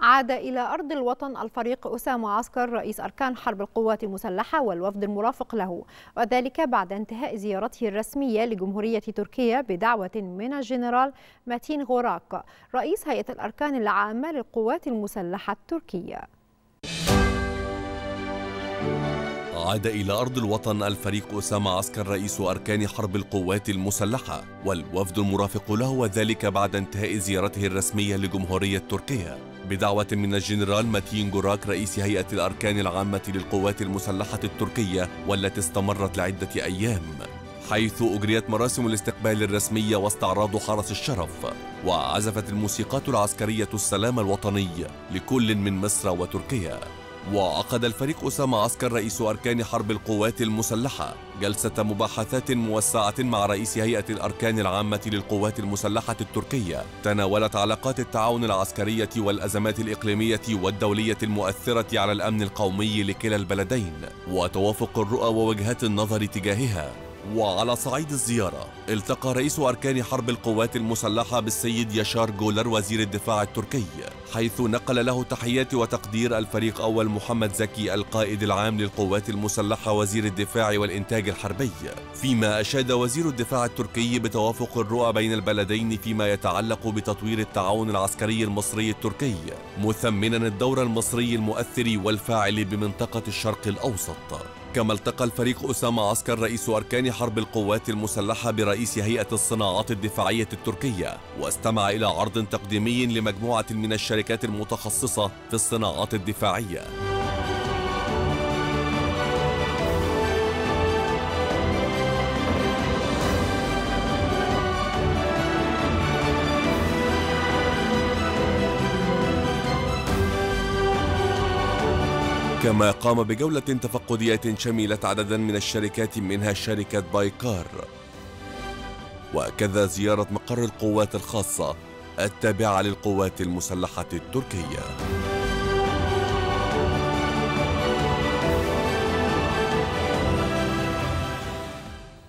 عاد إلى أرض الوطن الفريق أسامة عسكر رئيس أركان حرب القوات المسلحة والوفد المرافق له، وذلك بعد انتهاء زيارته الرسمية لجمهورية تركيا بدعوة من الجنرال متين غوراق رئيس هيئة الأركان العامة للقوات المسلحة التركية. عاد إلى أرض الوطن الفريق أسامة عسكر رئيس أركان حرب القوات المسلحة والوفد المرافق له، وذلك بعد انتهاء زيارته الرسمية لجمهورية تركيا بدعوة من الجنرال متين غوراق رئيس هيئة الأركان العامة للقوات المسلحة التركية، والتي استمرت لعدة أيام، حيث أجريت مراسم الاستقبال الرسمية واستعراض حرس الشرف، وعزفت الموسيقات العسكرية السلام الوطني لكل من مصر وتركيا. وعقد الفريق أسامة عسكر رئيس أركان حرب القوات المسلحة جلسة مباحثات موسعة مع رئيس هيئة الأركان العامة للقوات المسلحة التركية تناولت علاقات التعاون العسكرية والأزمات الإقليمية والدولية المؤثرة على الأمن القومي لكلا البلدين وتوافق الرؤى ووجهات النظر تجاهها. وعلى صعيد الزيارة التقى رئيس أركان حرب القوات المسلحة بالسيد يشار جولر وزير الدفاع التركي، حيث نقل له تحيات وتقدير الفريق أول محمد زكي القائد العام للقوات المسلحة وزير الدفاع والإنتاج الحربي، فيما أشاد وزير الدفاع التركي بتوافق الرؤى بين البلدين فيما يتعلق بتطوير التعاون العسكري المصري التركي، مثمنا الدور المصري المؤثر والفاعل بمنطقة الشرق الأوسط. كما التقى الفريق أسامة عسكر رئيس أركان حرب القوات المسلحة برئيس هيئة الصناعات الدفاعية التركية، واستمع إلى عرض تقديمي لمجموعة من الشركات المتخصصة في الصناعات الدفاعية. كما قام بجولة تفقدية شملت عددا من الشركات منها شركة بايكار، وكذا زيارة مقر القوات الخاصة التابعة للقوات المسلحة التركية.